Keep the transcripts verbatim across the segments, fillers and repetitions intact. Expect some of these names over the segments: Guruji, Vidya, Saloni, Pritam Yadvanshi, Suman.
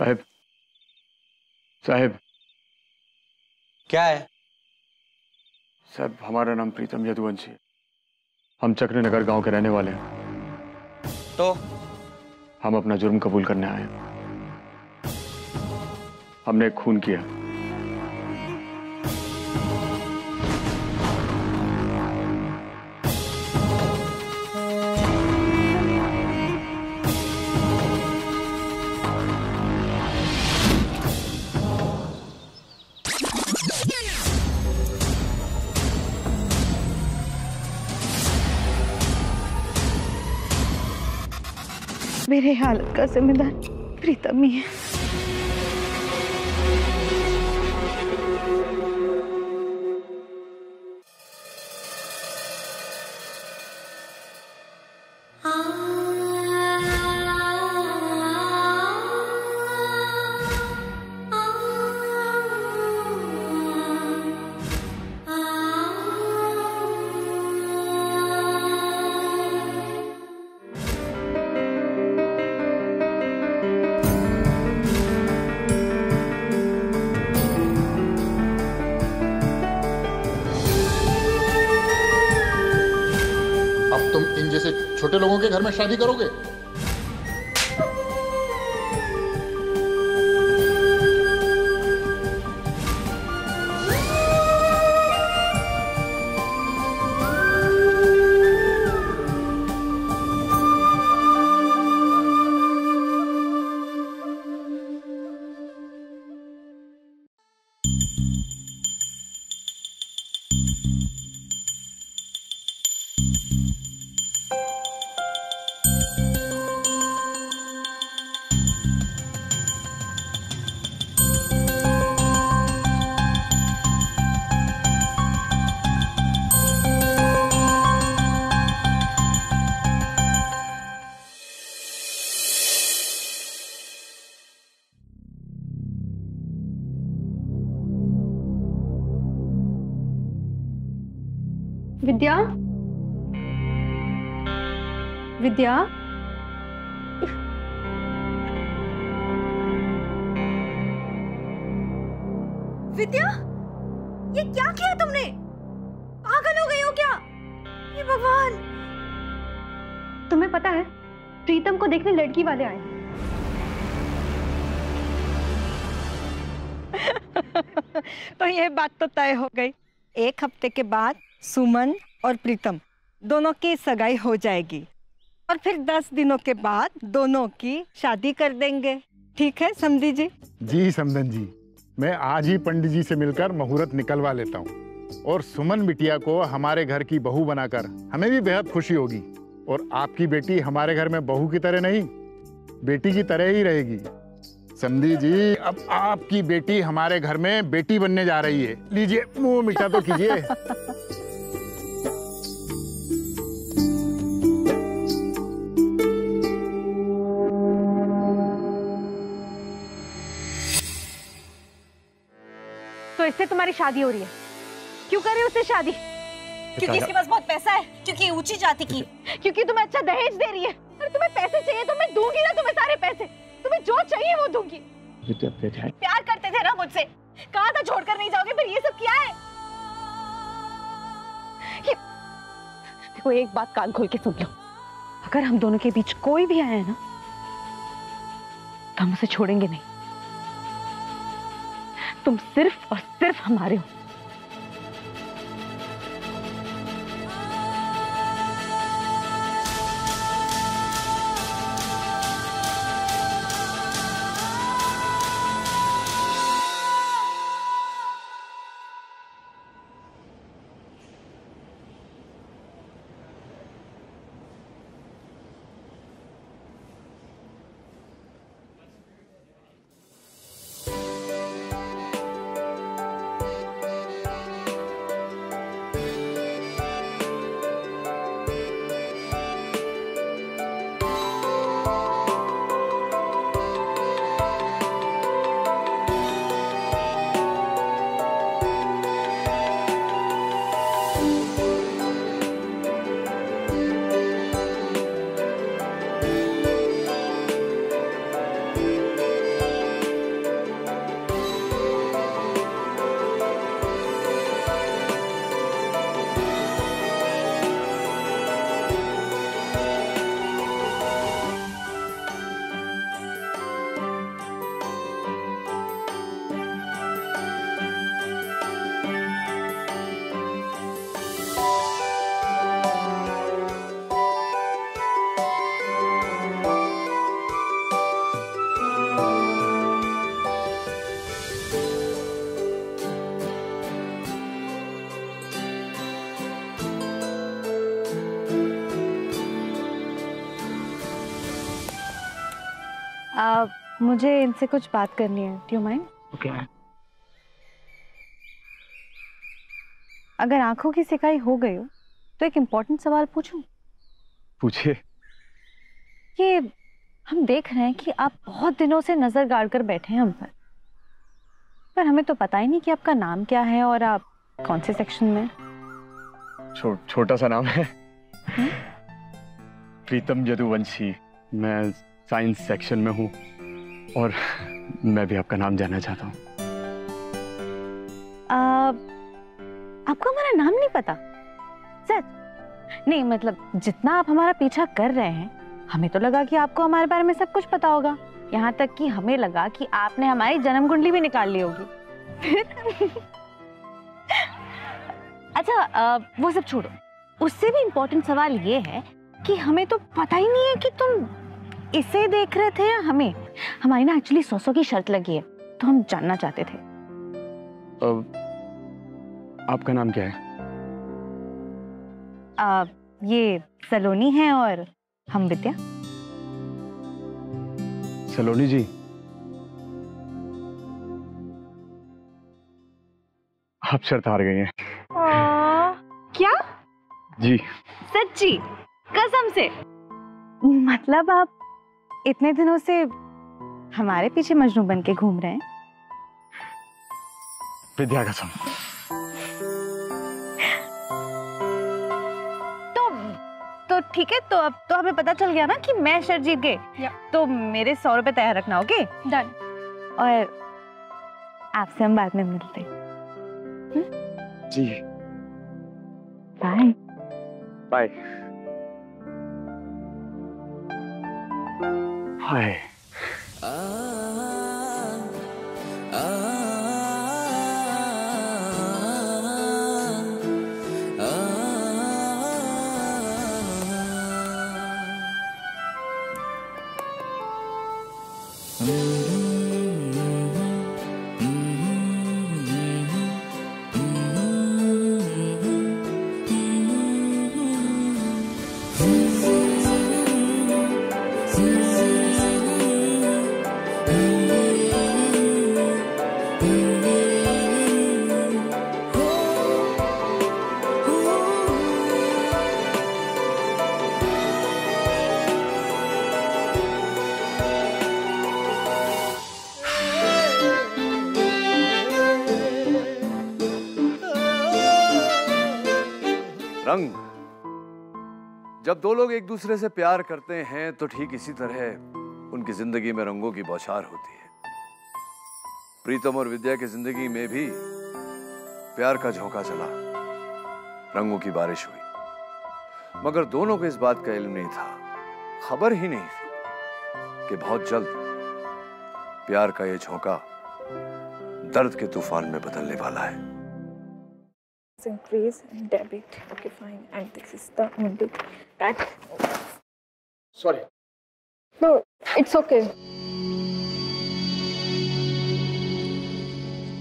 साहब, साहब। क्या है? साहब, हमारा नाम प्रीतम यदुवंशी है, हम चक्र नगर गांव के रहने वाले हैं। तो हम अपना जुर्म कबूल करने आए हैं। हमने एक खून किया। मेरे हालत का जिम्मेदार प्रीतम ही है। छोटे लोगों के घर में शादी करोगे? विद्या, विद्या, विद्या, ये क्या किया तुमने? पागल हो गई हो क्या? ये भगवान! तुम्हें पता है, प्रीतम को देखने लड़की वाले आए। तो यह बात तो तय हो गई, एक हफ्ते के बाद सुमन और प्रीतम दोनों की सगाई हो जाएगी और फिर दस दिनों के बाद दोनों की शादी कर देंगे। ठीक है समधी जी? जी समधन जी, मैं आज ही पंडित जी से मिलकर मुहूर्त निकलवा लेता हूँ और सुमन बिटिया को हमारे घर की बहू बनाकर हमें भी बेहद खुशी होगी। और आपकी बेटी हमारे घर में बहू की तरह नहीं, बेटी की तरह ही रहेगी। समधी जी, अब आपकी बेटी हमारे घर में बेटी बनने जा रही है। लीजिए, मुंह मीठा तो कीजिए। तो इससे तुम्हारी शादी हो रही है? क्यों कर रहे हो उससे शादी? क्योंकि इसके पास बहुत पैसा है, क्योंकि ऊंची जाति की, क्योंकि तुम्हें अच्छा दहेज दे रही है। और तुम्हें पैसे चाहिए तो मैं दूंगी ना तुम्हें सारे पैसे, तुम्हें जो चाहिए वो दूंगी। प्यार करते थे ना मुझसे, कहा था छोड़कर नहीं जाओगे, फिर ये सब क्या है? ये... देखो, एक बात कान खोल के सुन लो, अगर हम दोनों के बीच कोई भी आया है ना तो हम उसे छोड़ेंगे नहीं। तुम सिर्फ और सिर्फ हमारे हो। uh, मुझे इनसे कुछ बात करनी है. Do you mind? Okay, ma'am. अगर आंखों की सिकाई हो गई हो तो एक इम्पोर्टेंट सवाल पूछूं? पूछिए. ये हम देख रहे हैं कि आप बहुत दिनों से नजर गाड़ कर बैठे हैं हम पर, पर हमें तो पता ही नहीं कि आपका नाम क्या है और आप कौन से सेक्शन में. छो, छोटा सा नाम है. हुँ? प्रीतम यदुवंशी. मैं साइंस सेक्शन में हूँ और मैं भी आपका नाम जानना चाहता हूँ. आपको हमारा नाम नहीं पता? सच? नहीं, मतलब जितना आप हमारा पीछा कर रहे हैं, हमें तो लगा कि आपको हमारे बारे में सब कुछ पता होगा. यहाँ तक कि हमें लगा कि आपने हमारी जन्म कुंडली भी निकाल ली होगी. अच्छा, आ, वो सब छोड़ो. उससे भी इम्पोर्टेंट सवाल ये है कि हमें तो पता ही नहीं है कि तुम इसे देख रहे थे या हमें. हमारी ना एक्चुअली सौ सौ की शर्त लगी है तो हम जानना चाहते थे. आ, आपका नाम क्या है? आ, ये सलोनी है और हम विद्या. सलोनी जी, आप शर्त हार गई हैं. क्या? जी. सच्ची? कसम से? मतलब आप इतने दिनों से हमारे पीछे मजनू बन के घूम रहे हैं? विद्या कसम. तो तो ठीक है, तो अब तो हमें पता चल गया ना कि मैं शर्त जीत गई. तो मेरे सौ रुपए तैयार रखना. Okay, done. और आपसे हम बाद में मिलते हैं. जी, बाय बाय. हाय. जब दो लोग एक दूसरे से प्यार करते हैं तो ठीक इसी तरह उनकी जिंदगी में रंगों की बौछार होती है. प्रीतम और विद्या की जिंदगी में भी प्यार का झोंका चला, रंगों की बारिश हुई, मगर दोनों को इस बात का इल्म नहीं था, खबर ही नहीं थी कि बहुत जल्द प्यार का यह झोंका दर्द के तूफान में बदलने वाला है. Increase in debit. Okay, fine. And this is the only that. Sorry. No, it's okay.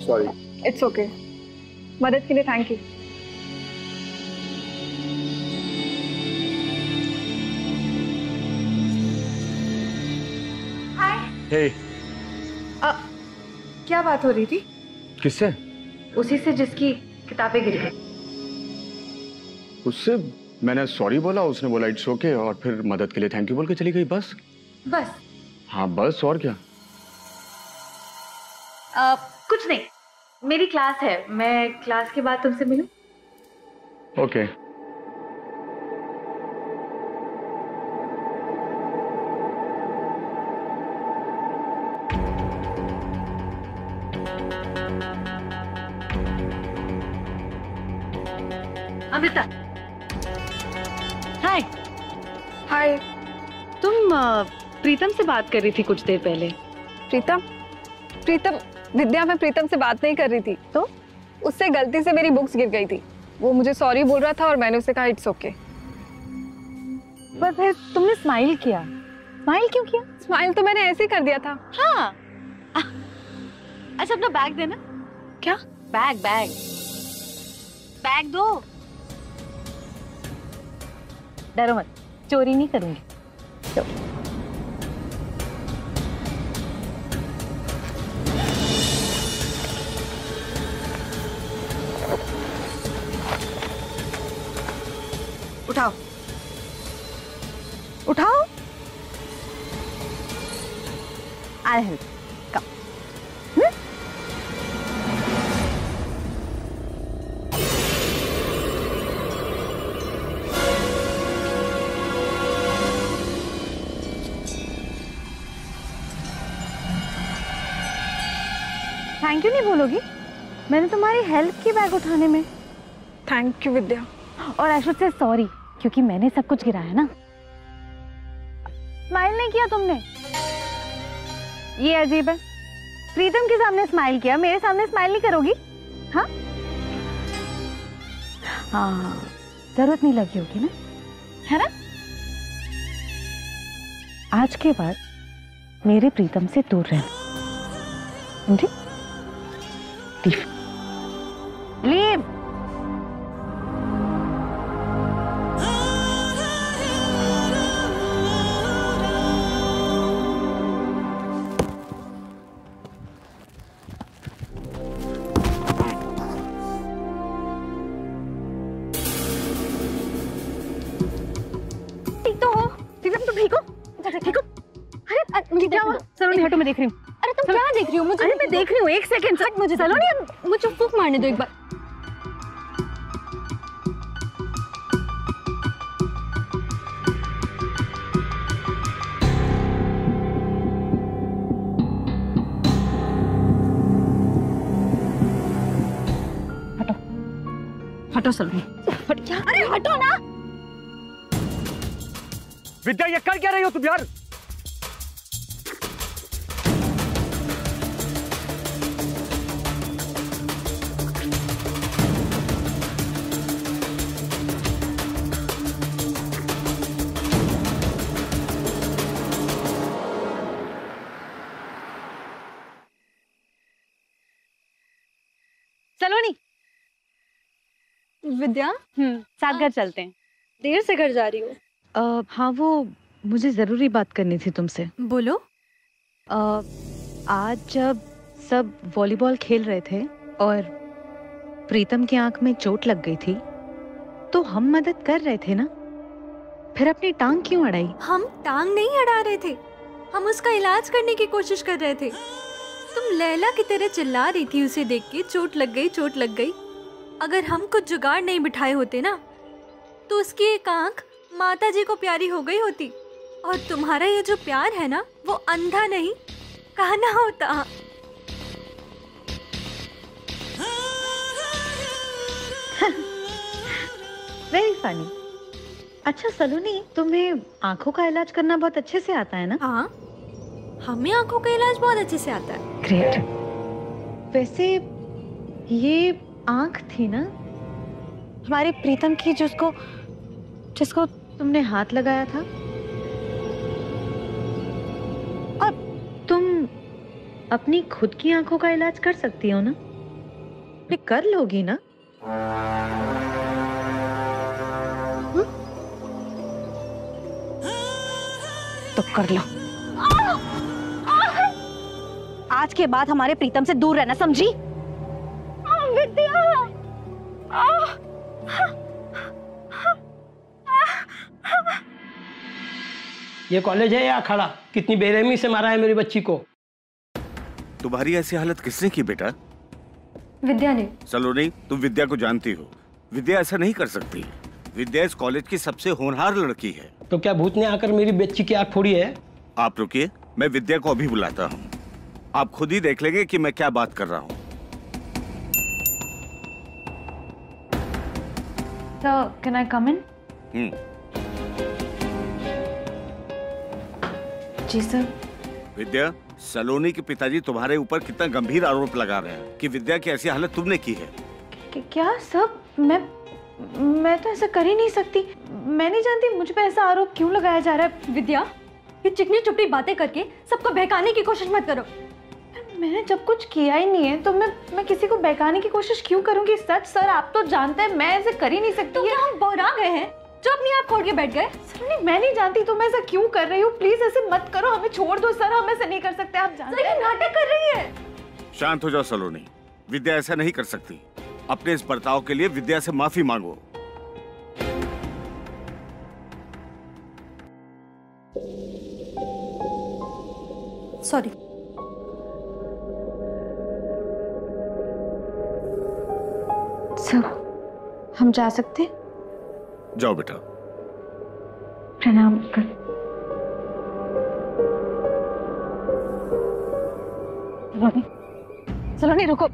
Sorry. It's okay. मदद के लिए thank you. Hi. Hey. Uh, क्या बात हो रही थी? किससे? उसी से जिसकी किताबें गिर गई. उससे मैंने सॉरी बोला, उसने बोला इट्स ओके और फिर मदद के लिए थैंक यू बोल के चली गई. बस बस? हाँ बस. और क्या? आ, कुछ नहीं, मेरी क्लास है, मैं क्लास के बाद तुमसे मिलूं? ओके. हाय. हाय. तुम प्रीतम से बात कर रही थी कुछ देर पहले. प्रीतम? प्रीतम विद्या, मैं प्रीतम से बात नहीं कर रही थी. तो उससे गलती से मेरी बुक्स गिर गई थी. वो मुझे सॉरी बोल रहा था और मैंने उसे कहा इट्स ओके. पर फिर तुमने स्माइल किया. स्माइल क्यों किया? स्माइल तो मैंने ऐसे ही कर दिया था. हाँ. अच्छा, अपना बैग देना. क्या? बैग बैग बैग दो. डरो मत, चोरी नहीं करूंगी. उठाओ उठाओ I'll help. Come. Hmm? Thank you नहीं बोलोगी? मैंने तुम्हारी हेल्प की बैग उठाने में। Thank you Vidya. और आई शुड से सॉरी क्योंकि मैंने सब कुछ गिराया ना। स्माइल नहीं किया तुमने। ये अजीब है, प्रीतम के सामने स्माइल किया, मेरे सामने स्माइल नहीं करोगी? हाँ हाँ जरूरत नहीं लगी होगी ना, है ना? आज के बाद मेरे प्रीतम से दूर रहना, समझी? लीव मैं देख रही हूँ। अरे तुम क्या देख रही हो? मुझे अरे मैं देख रही हूँ। एक सेकंड हट मुझे। सलोनी मुझे फूंक मारने दो एक बार। हटो हटो सलोनी। अरे हटो ना। विद्या ये कर क्या रही हो तुम यार? विद्या साथ घर चलते हैं। देर से घर जा रही हो? हाँ वो मुझे जरूरी बात करनी थी तुमसे। बोलो। आ, आज जब सब वॉलीबॉल खेल रहे थे और प्रीतम की आंख में चोट लग गई थी तो हम मदद कर रहे थे ना, फिर अपनी टांग क्यों अड़ाई? हम टांग नहीं अड़ा रहे थे, हम उसका इलाज करने की कोशिश कर रहे थे। तुम लैला की तरह चिल्ला रही थी उसे देख के, चोट लग गई चोट लग गई। अगर हम कुछ जुगाड़ नहीं बिठाए होते ना तो उसकी एक आंख माता जी को प्यारी हो गई होती। और तुम्हारा ये जो प्यार है ना वो अंधा नहीं काना होता। Very funny. अच्छा सलोनी तुम्हें आंखों का इलाज करना बहुत अच्छे से आता है ना? हाँ हमें आंखों का इलाज बहुत अच्छे से आता है। ग्रेट। वैसे ये आंख थी ना हमारे प्रीतम की जिसको जिसको तुमने हाथ लगाया था और तुम अपनी खुद की आंखों का इलाज कर सकती हो ना, ये कर लोगी ना? हुँ? तो कर लो। आज के बाद हमारे प्रीतम से दूर रहना, समझी? विद्या ये कॉलेज है या अखाड़ा? कितनी बेरहमी से मारा है मेरी बच्ची को। तुम्हारी ऐसी हालत किसने की बेटा? विद्या ने। सलोनी तुम विद्या को जानती हो, विद्या ऐसा नहीं कर सकती। विद्या इस कॉलेज की सबसे होनहार लड़की है। तो क्या भूत ने आकर मेरी बच्ची की आँख फोड़ी है? आप रुकिए, मैं विद्या को अभी बुलाता हूँ, आप खुद ही देख लेंगे कि मैं क्या बात कर रहा हूँ। So, can I come in? Hmm. जी सर। विद्या, सलोनी के पिताजी तुम्हारे ऊपर कितना गंभीर आरोप लगा रहे हैं कि विद्या की ऐसी हालत तुमने की है। क्या सर? मैं मैं तो ऐसा कर ही नहीं सकती। मैं नहीं जानती मुझ पे ऐसा आरोप क्यों लगाया जा रहा है। विद्या ये चिकनी चुपड़ी बातें करके सबको बहकाने की कोशिश मत करो। मैंने जब कुछ किया ही नहीं है तो मैं मैं किसी को बहकाने की कोशिश क्यों करूंगी? सच सर आप तो जानते हैं मैं ऐसे कर ही नहीं सकती। तो क्या हम बोरा गए हैं जो अपनी आप खोल के बैठ गए? सर नहीं मैं नहीं जानती तो मैं ऐसा क्यों कर रही हूँ, प्लीज ऐसे मत करो, हमें छोड़ दो सर, हम ऐसा नहीं कर सकते, आप जानते हैं। नाटक कर रही है। शांत हो जाओ सलोनी, विद्या ऐसा नहीं कर सकती। अपने इस बर्ताव के लिए विद्या से माफी मांगो। सॉरी। सर, हम जा सकते हैं? जाओ बेटा। प्रणाम कर। सलोनी, सलोनी रुको।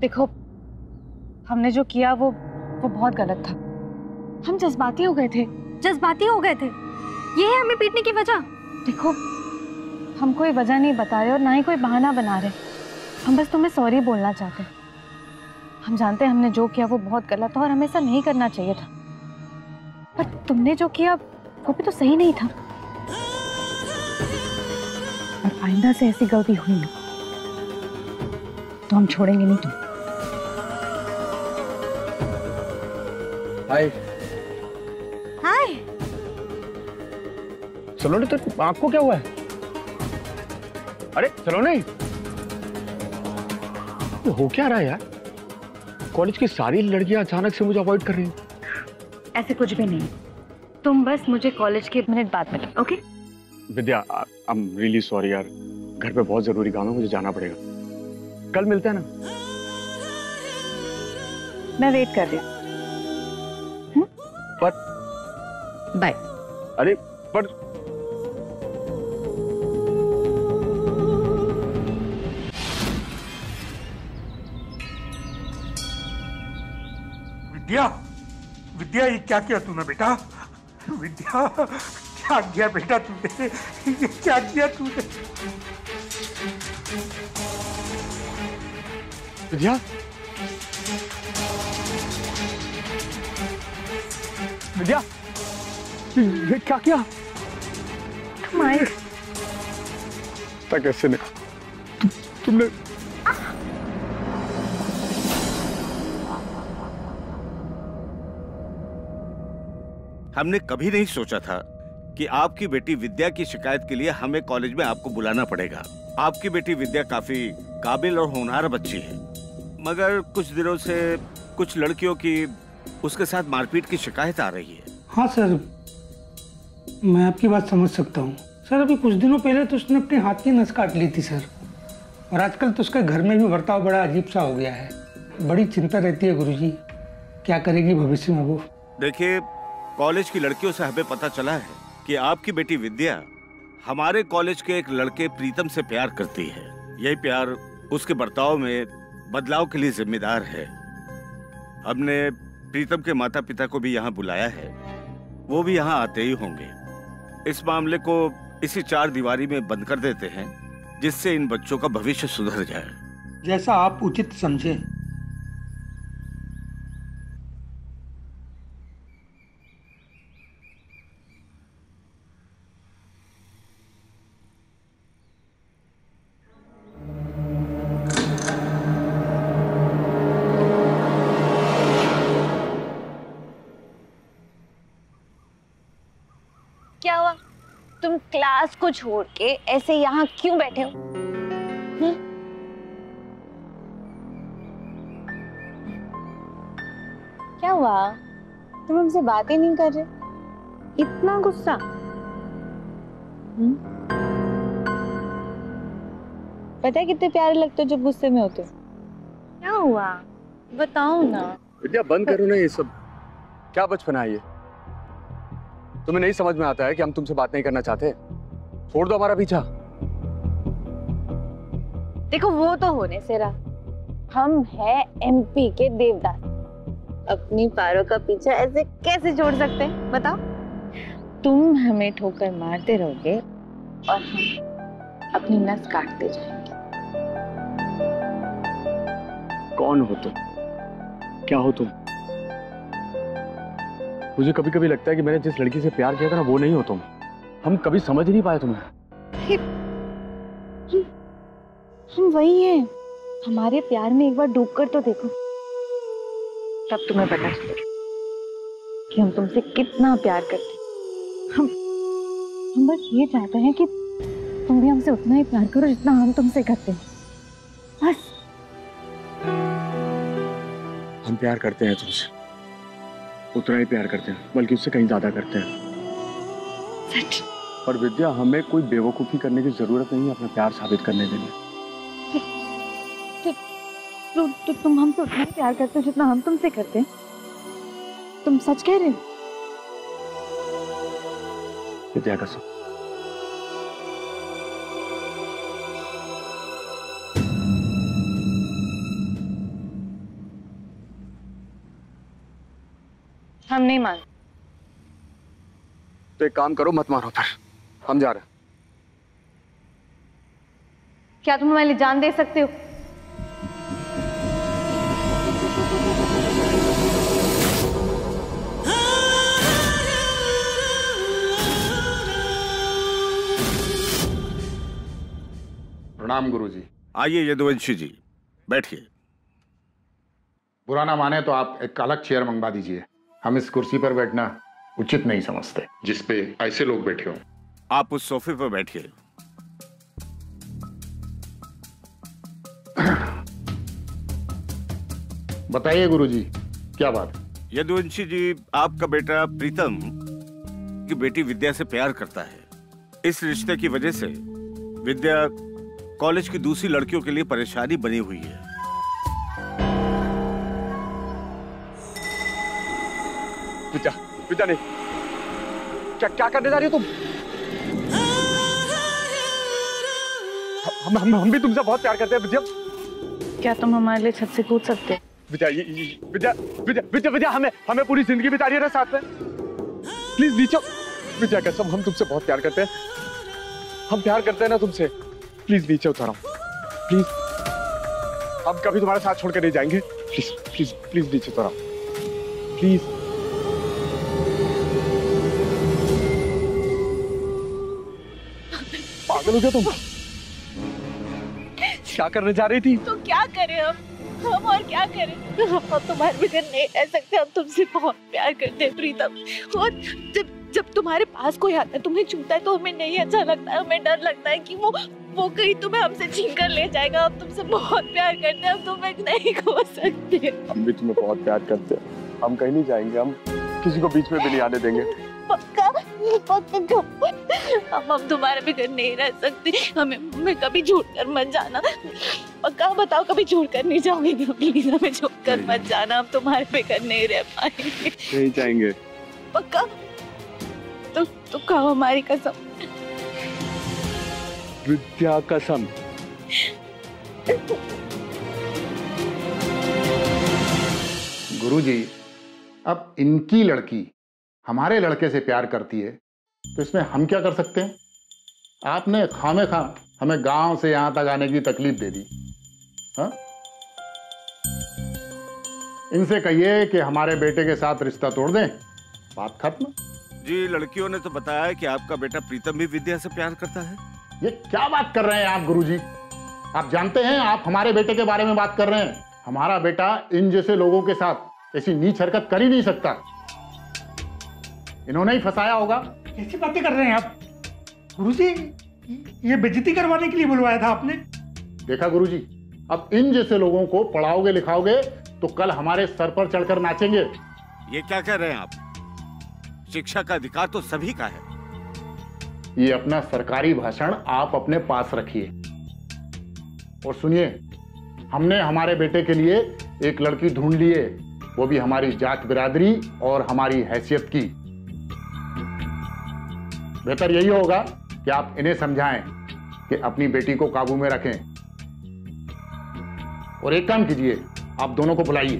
देखो, हमने जो किया वो वो बहुत गलत था। हम जज्बाती हो गए थे, जज्बाती हो गए थे। ये है हमें पीटने की वजह। देखो, हम कोई वजह नहीं बता रहे और ना ही कोई बहाना बना रहे। हम बस तुम्हें सॉरी बोलना चाहते हैं। हम जानते हैं हमने जो किया वो बहुत गलत था और हमें ऐसा नहीं करना चाहिए था, पर तुमने जो किया वो भी तो सही नहीं था। और आइंदा से ऐसी गलती हुई ना तो हम छोड़ेंगे नहीं तुम। हाय हाय सलोनी, तो आपको क्या हुआ है? अरे सलोनी, तो हो क्या रहा है यार? कॉलेज की सारी लड़कियां अचानक से मुझे अवॉइड कर रही हैं। ऐसे कुछ भी नहीं, तुम बस मुझे कॉलेज के मिनट बाद मिलो, okay? Vidya, I am really sorry यार, घर पे बहुत जरूरी काम है, मुझे जाना पड़ेगा। कल मिलते हैं ना? मैं वेट कर रही हूँ। पर बाय। अरे पर विद्या, विद्या ये क्या किया तूने बेटा? विद्या क्या किया बेटा तूने? ये क्या किया तूने? विद्या विद्या ये क्या किया? तक ऐसे नहीं, तुमने हमने कभी नहीं सोचा था कि आपकी बेटी विद्या की शिकायत के लिए हमें कॉलेज में आपको बुलाना पड़ेगा। आपकी बेटी विद्या काफी काबिल और होनहार बच्ची है, मगर कुछ दिनों से कुछ लड़कियों की उसके साथ मारपीट की शिकायत आ रही है। हाँ सर, मैं आपकी बात समझ सकता हूँ। सर अभी कुछ दिनों पहले तो उसने अपने हाथ की नस काट ली थी सर, और आजकल तो उसके घर में भी बर्ताव बड़ा अजीब सा हो गया है। बड़ी चिंता रहती है गुरुजी, क्या करेगी भविष्य में वो। देखिए, कॉलेज की लड़कियों से हमें पता चला है कि आपकी बेटी विद्या हमारे कॉलेज के एक लड़के प्रीतम से प्यार करती है। यही प्यार उसके बर्ताव में बदलाव के लिए जिम्मेदार है। हमने प्रीतम के माता पिता को भी यहाँ बुलाया है, वो भी यहाँ आते ही होंगे। इस मामले को इसी चार दीवारी में बंद कर देते हैं, जिससे इन बच्चों का भविष्य सुधर जाए। जैसा आप उचित समझे। तुम क्लास को छोड़ के ऐसे यहाँ क्यों बैठे हो? हुँ? क्या हुआ? तुम हमसे बातें नहीं कर रहे, इतना गुस्सा। पता है कितने प्यारे लगते हो जब गुस्से में होते हो। क्या हुआ बताओ ना। विद्या बंद करो ना ये सब, क्या बचपना है ये। तुम्हें नहीं समझ में आता है कि हम तुमसे बात नहीं करना चाहते? छोड़ दो हमारा पीछा। देखो वो तो होने से रहा, हम हैं एमपी के देवदास, अपनी पारों का पीछा ऐसे कैसे छोड़ सकते हैं बताओ। तुम हमें ठोकर मारते रहोगे और हम अपनी नस काटते जाएंगे। कौन हो तुम? क्या हो तुम? मुझे कभी कभी लगता है कि मैंने जिस लड़की से प्यार किया था ना वो नहीं हो तुम। हम कभी समझ ही नहीं पाए तुम्हें। हम, हम वही हैं। हमारे प्यार में एक बार डूब कर तो देखो, तब तुम्हें पता चलेगा कि हम तुमसे कितना प्यार करते हैं। हम हम बस ये चाहते हैं कि तुम भी हमसे उतना ही प्यार करो जितना हम तुमसे करते हैं, बस। हम प्यार करते हैं तुमसे, उतना ही प्यार करते हैं, बल्कि उससे कहीं ज्यादा करते हैं। सच। पर विद्या, हमें कोई बेवकूफी करने की जरूरत नहीं है अपना प्यार साबित करने के लिए। तो, तो, तो तुम हमको उतना प्यार करते हो जितना हम तुमसे करते हैं। तुम सच कह रहे हो? विद्या का सच। हम नहीं मानते। तो एक काम करो, मत मारो फिर, हम जा रहे हैं। क्या तुम हमारे लिए जान दे सकते हो? प्रणाम गुरुजी। आइए यदुवंशी जी, बैठिए। बुरा ना माने तो आप एक अलग चेयर मंगवा दीजिए, हम इस कुर्सी पर बैठना उचित नहीं समझते जिस पे ऐसे लोग बैठे हो। आप उस सोफे पर बैठिए। बताइए गुरुजी, क्या बात? यदुवंशी जी, आपका बेटा प्रीतम की बेटी विद्या से प्यार करता है। इस रिश्ते की वजह से विद्या कॉलेज की दूसरी लड़कियों के लिए परेशानी बनी हुई है। पिता, पिता नहीं, क्या क्या करने जा रही हो तुम? हम हम हम भी तुमसे बहुत प्यार करते हैं विद्या। क्या तुम हमारे लिए छत से कूद सकते हो? विद्या विद्या विद्या विद्या विद्या हमें हमें पूरी जिंदगी बितानी है साथ में। प्लीज नीचे। विद्या कसम, हम तुमसे बहुत प्यार करते हैं, हम प्यार करते हैं ना तुमसे। प्लीज नीचे उतारो, प्लीज। हम कभी तुम्हारे साथ छोड़ के नहीं जाएंगे। प्लीज प्लीज प्लीज नीचे उतारो, प्लीज। पागल हो गया तुम? क्या करने जा रही थी? तो क्या करें हम हम और क्या करें? हम तुम्हारे बगैर नहीं रह सकते। हम तुमसे बहुत प्यार करते हैं प्रीतम, और जब जब तुम्हारे पास कोई आता है, तुम्हें छूता है, तो हमें नहीं अच्छा लगता। हमें डर लगता है कि वो वो कहीं तुम्हें हमसे छीन कर ले जाएगा। हम तुमसे बहुत प्यार करते हैं, हम तुम्हें नहीं खो सकते। हम भी तुम्हें बहुत प्यार करते हैं, हम कहीं नहीं जाएंगे, हम किसी को बीच में भी नहीं आने देंगे। पक्का पक्का। हम तुम्हारे बगैर नहीं रह सकते, हमें हमें कभी छोड़ कर मत जाना। पक्का बताओ, कभी छोड़ कर नहीं जाओगे? प्लीज हमें छोड़ कर मत जाना, हम तुम्हारे बगैर नहीं रह पाएंगे, नहीं जाएंगे। पक्का? तो तो कहो हमारी कसम। विद्या कसम। गुरुजी, अब इनकी लड़की हमारे लड़के से प्यार करती है तो इसमें हम क्या कर सकते हैं? आपने खामे खा हमें गांव से यहां तक आने की तकलीफ दे दी। हाँ, इनसे कहिए कि हमारे बेटे के साथ रिश्ता तोड़ दें, बात खत्म। जी, लड़कियों ने तो बताया कि आपका बेटा प्रीतम भी विद्या से प्यार करता है। ये क्या बात कर रहे हैं आप गुरुजी? आप जानते हैं आप हमारे बेटे के बारे में बात कर रहे हैं? हमारा बेटा इन जैसे लोगों के साथ ऐसी नीच हरकत कर ही नहीं सकता। इन्होंने ही फंसाया होगा। कैसी बातें कर रहे हैं आप गुरुजी? ये बेइज्जती करवाने के लिए बुलवाया था आपने। देखा गुरुजी, अब इन जैसे लोगों को पढ़ाओगे लिखाओगे तो कल हमारे सर पर चढ़कर नाचेंगे। ये क्या कह रहे हैं आप? शिक्षा का अधिकार तो सभी का है। ये अपना सरकारी भाषण आप अपने पास रखिए। और सुनिए, हमने हमारे बेटे के लिए एक लड़की ढूंढ ली है, वो भी हमारी जात बिरादरी और हमारी हैसियत की। बेहतर यही होगा कि आप इन्हें समझाएं कि अपनी बेटी को काबू में रखें। और एक काम कीजिए, आप दोनों को बुलाइए।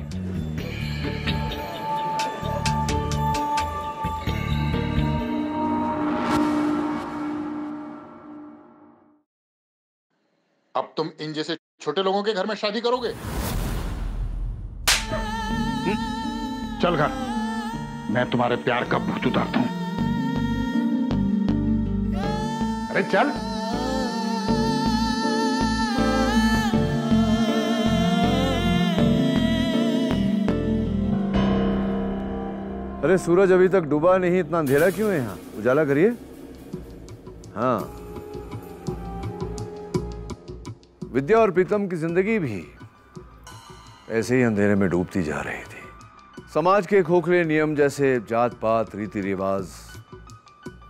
अब तुम इन जैसे छोटे लोगों के घर में शादी करोगे? हुँ? चल घर, मैं तुम्हारे प्यार का भूत उतारता हूं। अरे चल। अरे सूरज अभी तक डूबा नहीं, इतना अंधेरा क्यों है यहाँ? उजाला करिए। हाँ, विद्या और प्रीतम की जिंदगी भी ऐसे ही अंधेरे में डूबती जा रही थी। समाज के खोखले नियम जैसे जात पात, रीति रिवाज,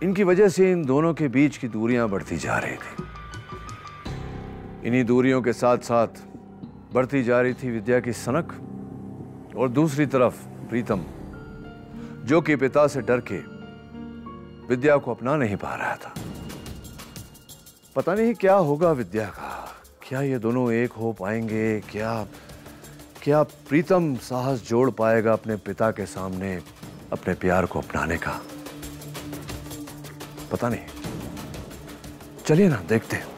इनकी वजह से इन दोनों के बीच की दूरियां बढ़ती जा रही थी। इन्हीं दूरियों के साथ साथ बढ़ती जा रही थी विद्या की सनक, और दूसरी तरफ प्रीतम, जो कि पिता से डर के विद्या को अपना नहीं पा रहा था। पता नहीं क्या होगा विद्या का, क्या ये दोनों एक हो पाएंगे, क्या क्या प्रीतम साहस जोड़ पाएगा अपने पिता के सामने अपने प्यार को अपनाने का, पता नहीं। चलिए ना देखते हैं।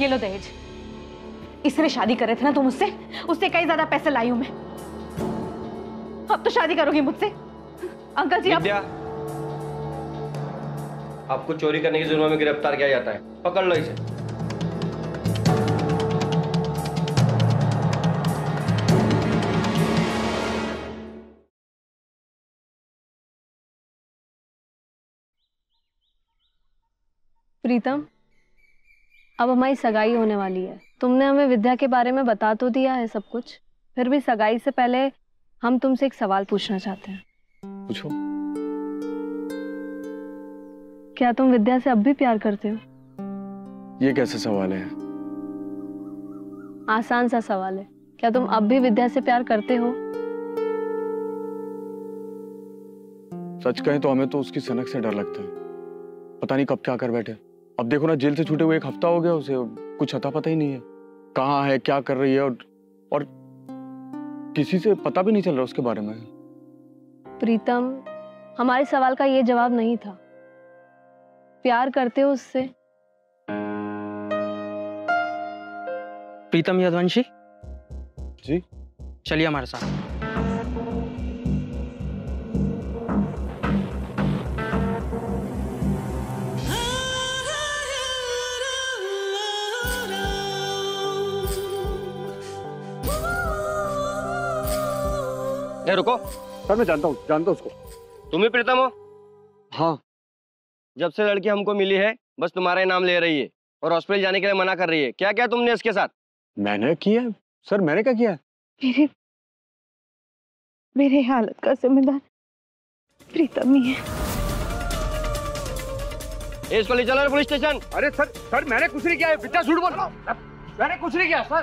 ये लो दहेज। इससे शादी कर रहे थे ना तुम, उससे उससे कई ज्यादा पैसे लाई हूं मैं। अब तो शादी करोगी मुझसे? अंकल जी आप... आपको चोरी करने के जुर्म में गिरफ्तार किया जाता है। पकड़ लो इसे। प्रीतम, अब हमारी सगाई होने वाली है। तुमने हमें विद्या के बारे में बता तो दिया है सब कुछ, फिर भी सगाई से पहले हम तुमसे एक सवाल पूछना चाहते हैं। पूछो। क्या तुम विद्या से अब भी प्यार करते हो? ये कैसा सवाल है? आसान सा सवाल है। क्या तुम अब भी विद्या से प्यार करते हो? सच कहें तो हमें तो उसकी सनक से डर लगता है। पता नहीं कब क्या कर बैठे। अब देखो ना, जेल से छूटे हुए एक हफ्ता हो गया उसे, कुछ अता पता ही नहीं है कहाँ है, क्या कर रही है, और, और किसी से पता भी नहीं चल रहा उसके बारे में। प्रीतम, हमारे सवाल का ये जवाब नहीं था। प्यार करते हो उससे? प्रीतम यादवंशी जी, चलिए हमारे साथ। रुको सर, मैं जानता हूँ जानता हूँ उसको। तुम ही प्रीतम हो? हाँ। जब से लड़की हमको मिली है बस तुम्हारा ही नाम ले रही है और हॉस्पिटल जाने के लिए मना कर रही है। क्या क्या तुमने इसके साथ? मैंने किया सर, मैंने क्या किया? मेरे मेरे हालत का जिम्मेदार प्रीतम ही है। इसको ले चलो पुलिस स्टेशन। अरे सर सर मैंने कुछ नहीं किया है। बिट्टा झूठ बोल रहा हूँ, मैंने कुछ नहीं किया सर।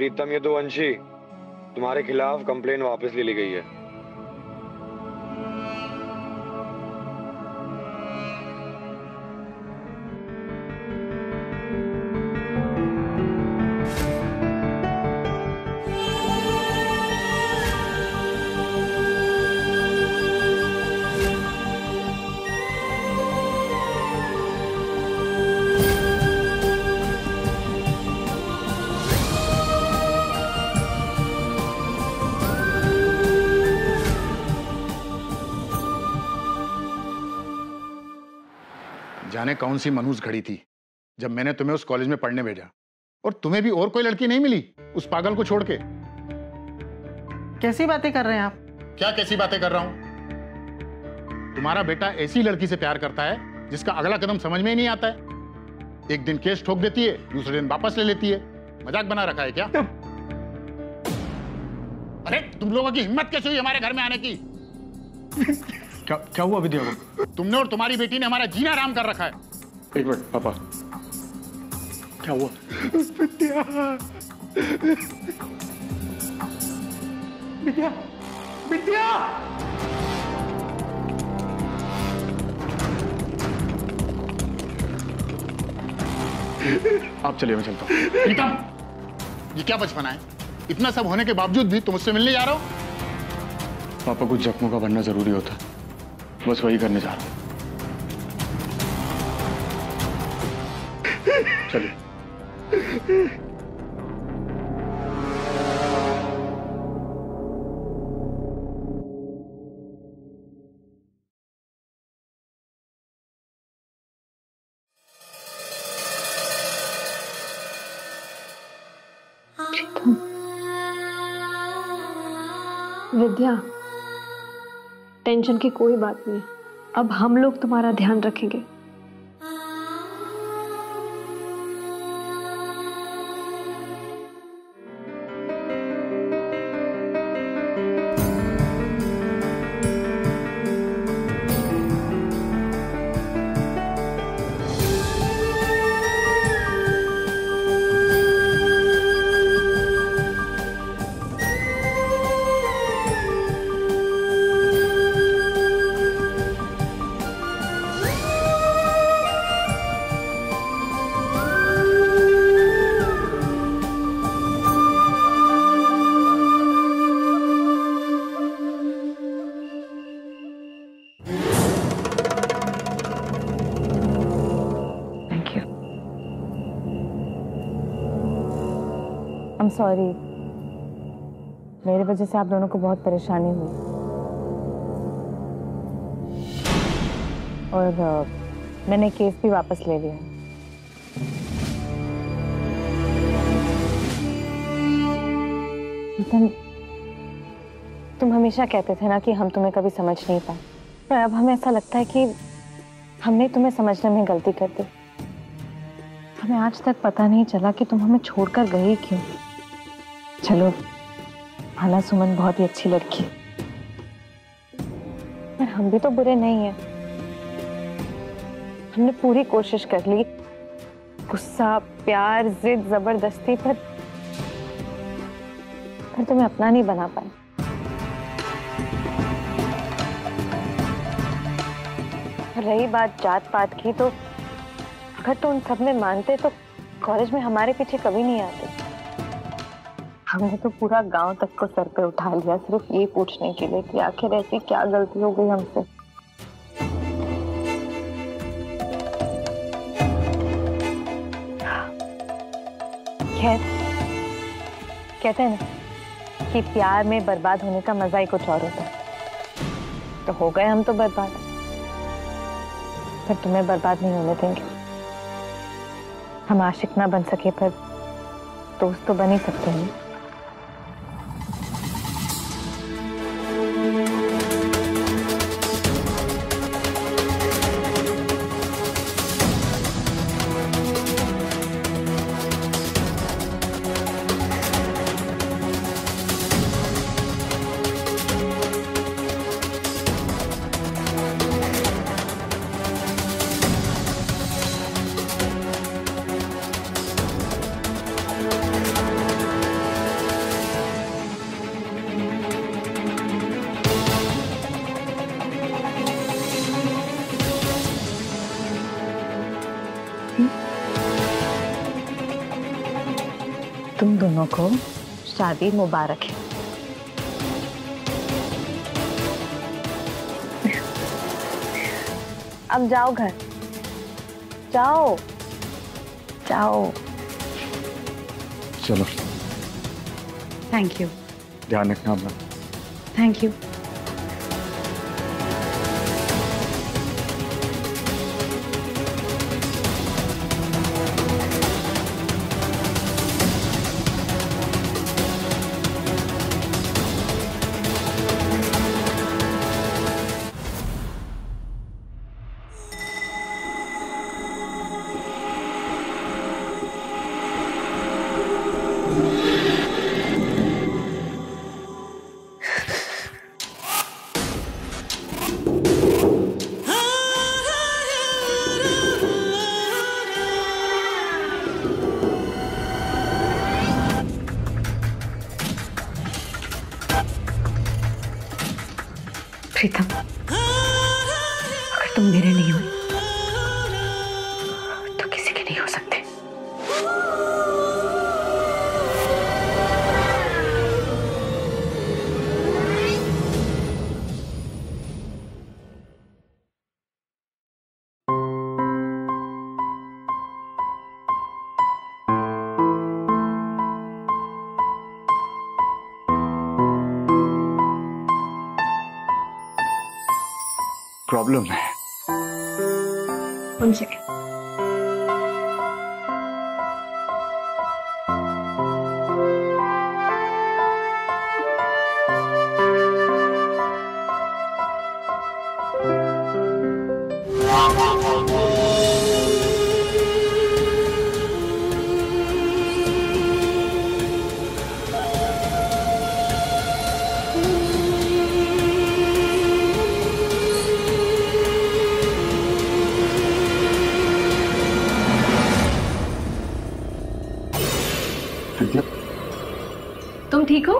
प्रीतम यदुवंशी, तुम्हारे खिलाफ कंप्लेन वापस ले ली गई है। जाने कौन सी मनहूस घड़ी थी जब मैंने तुम्हें उस कॉलेज में पढ़ने भेजा, और तुम्हें भी और कोई लड़की नहीं मिली उस पागल को छोड़ के। कैसी बातें कर रहे हैं आप? क्या कैसी बातें कर रहा हूं? तुम्हारा बेटा ऐसी लड़की से प्यार करता है जिसका अगला कदम समझ में ही नहीं आता है। एक दिन केस ठोक देती है, दूसरे दिन वापस ले लेती है। मजाक बना रखा है क्या? अरे तुम लोगों की हिम्मत कैसे हुई हमारे घर में आने की? क्या क्या हुआ विद्या को? तुमने और तुम्हारी बेटी ने हमारा जीना आराम कर रखा है। एक मिनट पापा, क्या हुआ? विद्या विद्या विद्या आप चलिए, मैं चलता हूँ। प्रीतम, ये क्या बचपना है? इतना सब होने के बावजूद भी तुम मुझसे मिलने जा रहे हो? पापा, कुछ जख्मों का भरना जरूरी होता, बस वही करने जा रहा हूं। चलिए। विद्या, टेंशन की कोई बात नहीं, अब हम लोग तुम्हारा ध्यान रखेंगे। सॉरी, मेरे वजह से आप दोनों को बहुत परेशानी हुई और uh, मैंने केस भी वापस ले लिया। तुम तुम हमेशा कहते थे ना कि हम तुम्हें कभी समझ नहीं पाए, पर अब हमें ऐसा लगता है कि हमने तुम्हें समझने में गलती कर दी। हमें आज तक पता नहीं चला कि तुम हमें छोड़कर गए क्यों। चलो, हालांकि सुमन बहुत ही अच्छी लड़की, पर हम भी तो बुरे नहीं हैं। हमने पूरी कोशिश कर ली, गुस्सा, प्यार, जिद, जबरदस्ती, पर पर तुम्हें अपना नहीं बना पाए। रही बात जात पात की, तो अगर तो उन सब में मानते तो कॉलेज में हमारे पीछे कभी नहीं आते। हमने तो पूरा गांव तक को सर पे उठा लिया सिर्फ ये पूछने के लिए कि आखिर ऐसी क्या गलती हो गई हमसे। खैर, कहते हैं ना कि प्यार में बर्बाद होने का मजा ही कुछ और होता है, तो हो गए हम तो बर्बाद, पर तुम्हें बर्बाद नहीं होने देंगे। हम आशिक ना बन सके पर दोस्त तो बन ही सकते हैं। तुम दोनों को शादी मुबारक है। अब जाओ घर, जाओ जाओ। चलो, थैंक यू। ध्यान रखना अपना। Thank you. प्रीतम, अगर तुम मेरे नहीं हो तो किसी के नहीं हो सकते। प्रॉब्लम है। One second. ठीक हो?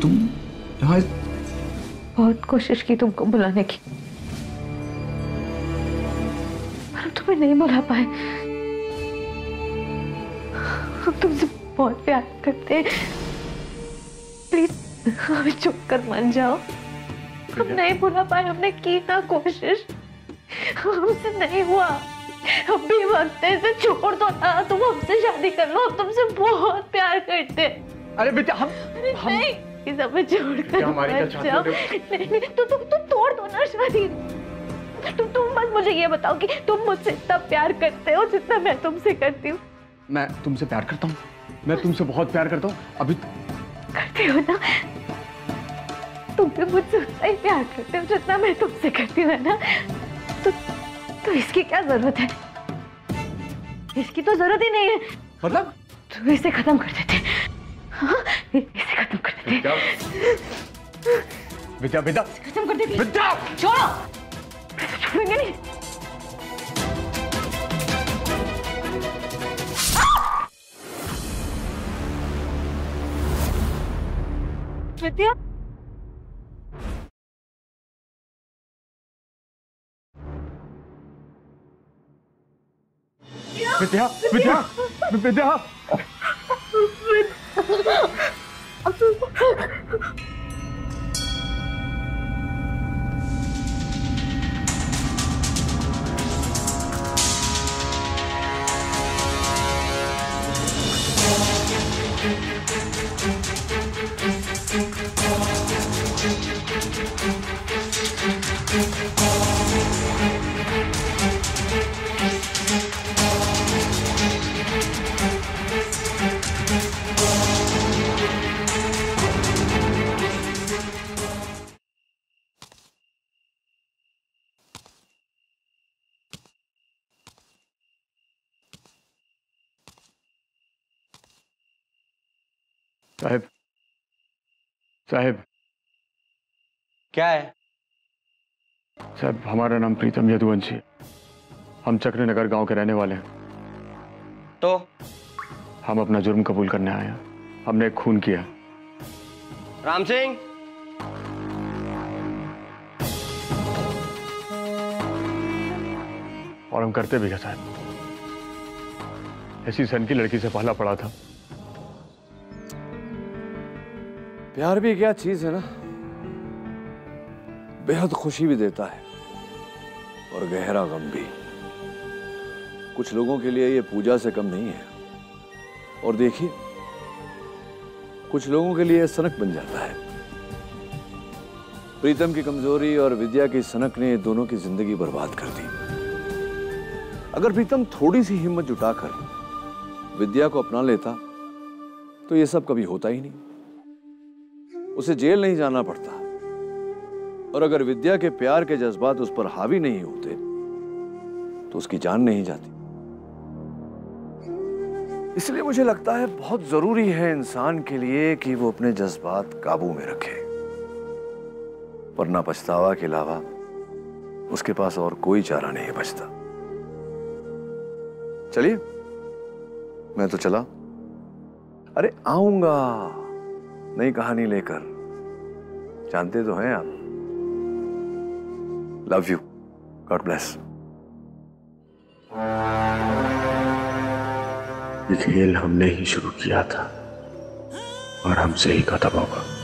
तुम यहाँ? बहुत कोशिश की तुमको बुलाने की, पर हम तुम्हें नहीं बुला पाए। हम तुमसे बहुत प्यार करते हैं, प्लीज हमें चुप कर मान जाओ। हम नहीं बुला पाए, हमने की ना कोशिश, हमसे नहीं हुआ। अभी वक्त है, इसे छोड़ दो ना, तुम हमसे शादी कर लो, हम तुमसे बहुत प्यार करते हैं। अरे बेटा हम हम नहीं, इसे हमें छोड़ कर जाओ। नहीं नहीं, तुम तुम तुम तोड़ दो ना शादी। तुम तुम बस मुझे ये बताओ कि तुम मुझसे इतना प्यार करते हो जितना मैं तुमसे करती हूँ। मैं तुमसे प्यार करता हूँ, मैं तुमसे बहुत प्यार करता हूँ। अभी करते हो ना, तुम भी मुझसे उतना ही प्यार करते हो जितना मैं तुमसे करती हूँ, है ना? तो तो इसकी क्या जरूरत है? इसकी तो जरूरत ही नहीं है। मतलब? तो इसे खत्म कर देते। हाँ, इसे खत्म कर देते। विद्या, विद्या। खत्म कर देते। विद्या। छोड़ो। छोड़ेंगे नहीं। विद्या। विद्या, विद्या, विद्या, साहिब, साहिब। क्या है? साहिब, हमारा नाम प्रीतम यदुवंशी है, हम चक्र नगर गांव के रहने वाले हैं। तो हम अपना जुर्म कबूल करने आए हैं, हमने एक खून किया। राम सिंह, और हम करते भी हैं साहिब। ऐसी सन की लड़की से पहला पड़ा था। प्यार भी क्या चीज है ना, बेहद खुशी भी देता है और गहरा गम भी। कुछ लोगों के लिए ये पूजा से कम नहीं है, और देखिए कुछ लोगों के लिए सनक बन जाता है। प्रीतम की कमजोरी और विद्या की सनक ने दोनों की जिंदगी बर्बाद कर दी। अगर प्रीतम थोड़ी सी हिम्मत जुटाकर विद्या को अपना लेता तो ये सब कभी होता ही नहीं, उसे जेल नहीं जाना पड़ता। और अगर विद्या के प्यार के जज्बात उस पर हावी नहीं होते तो उसकी जान नहीं जाती। इसलिए मुझे लगता है बहुत जरूरी है इंसान के लिए कि वो अपने जज्बात काबू में रखे, वरना पछतावा के अलावा उसके पास और कोई चारा नहीं बचता। चलिए मैं तो चला। अरे आऊंगा नई कहानी लेकर, जानते तो हैं आप। Love you, God bless. ये खेल हमने ही शुरू किया था और हमसे ही खत्म होगा।